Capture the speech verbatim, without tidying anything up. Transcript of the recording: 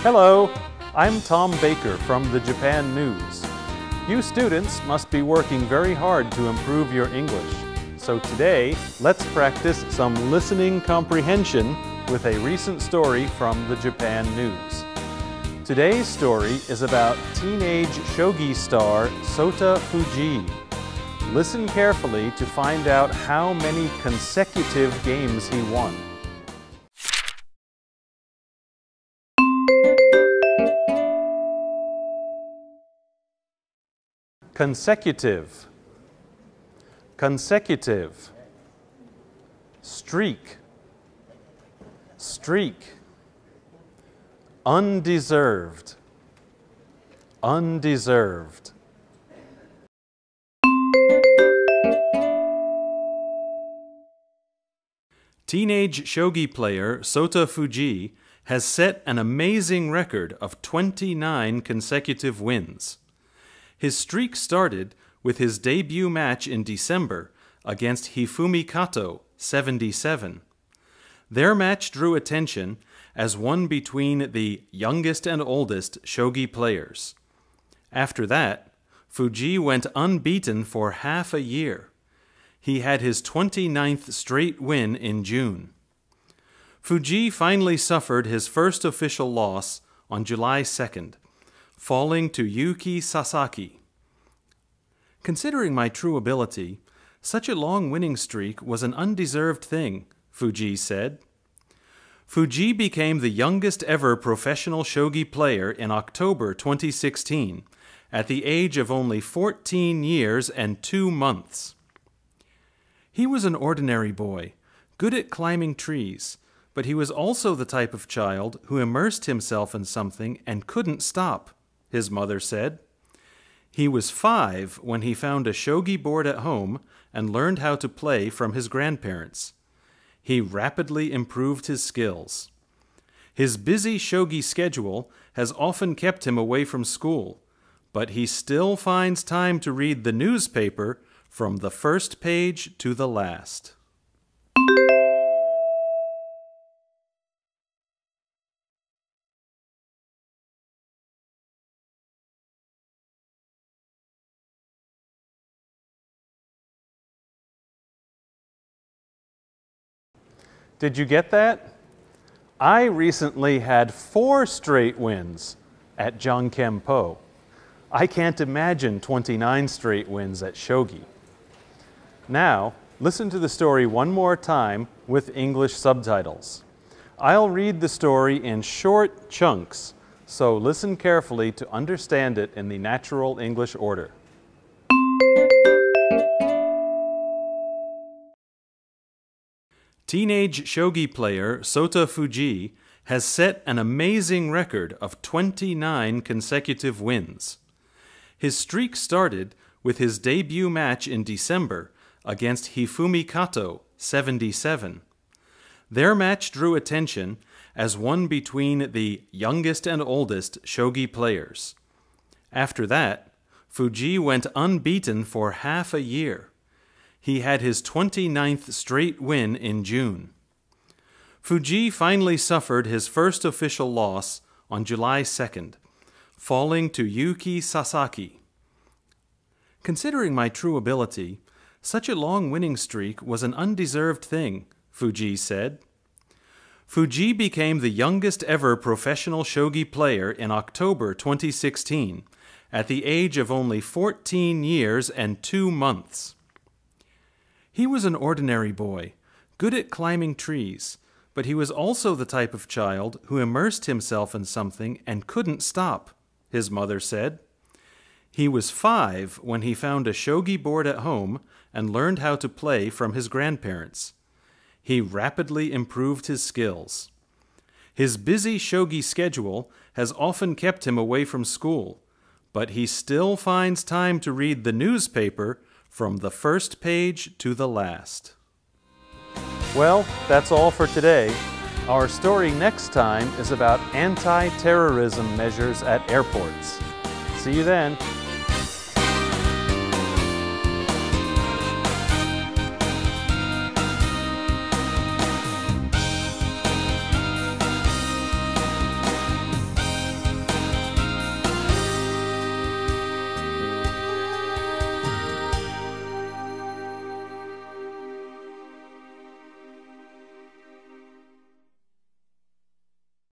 Hello, I'm Tom Baker from the Japan News. You students must be working very hard to improve your English. So today, let's practice some listening comprehension with a recent story from the Japan News. Today's story is about teenage shogi star Sota Fujii. Listen carefully to find out how many consecutive games he won. Consecutive, consecutive, streak, streak, undeserved, undeserved. Teenage shogi player Sota Fujii has set an amazing record of twenty-nine consecutive wins. His streak started with his debut match in December against Hifumi Kato, seventy-seven. Their match drew attention as one between the youngest and oldest shogi players. After that, Fujii went unbeaten for half a year. He had his twenty-ninth straight win in June. Fujii finally suffered his first official loss on July second, falling to Yuki Sasaki. "Considering my true ability, such a long winning streak was an undeserved thing," Fujii said. Fujii became the youngest ever professional shogi player in October twenty sixteen, at the age of only fourteen years and two months. "He was an ordinary boy, good at climbing trees, but he was also the type of child who immersed himself in something and couldn't stop," his mother said. "He was five when he found a shogi board at home and learned how to play from his grandparents. He rapidly improved his skills. His busy shogi schedule has often kept him away from school, but he still finds time to read the newspaper from the first page to the last." Did you get that? I recently had four straight wins at Jiangkenpo. I can't imagine twenty-nine straight wins at shogi. Now, listen to the story one more time with English subtitles. I'll read the story in short chunks, so listen carefully to understand it in the natural English order. Teenage shogi player Sota Fujii has set an amazing record of twenty-nine consecutive wins. His streak started with his debut match in December against Hifumi Kato, seventy-seven. Their match drew attention as one between the youngest and oldest shogi players. After that, Fujii went unbeaten for half a year. He had his twenty-ninth straight win in June. Fujii finally suffered his first official loss on July second, falling to Yuki Sasaki. "Considering my true ability, such a long winning streak was an undeserved thing," Fujii said. Fujii became the youngest ever professional shogi player in October twenty sixteen, at the age of only fourteen years and two months. "He was an ordinary boy, good at climbing trees, but he was also the type of child who immersed himself in something and couldn't stop," his mother said. "He was five when he found a shogi board at home and learned how to play from his grandparents. He rapidly improved his skills. His busy shogi schedule has often kept him away from school, but he still finds time to read the newspaper from the first page to the last. Well, that's all for today. Our story next time is about anti-terrorism measures at airports. See you then.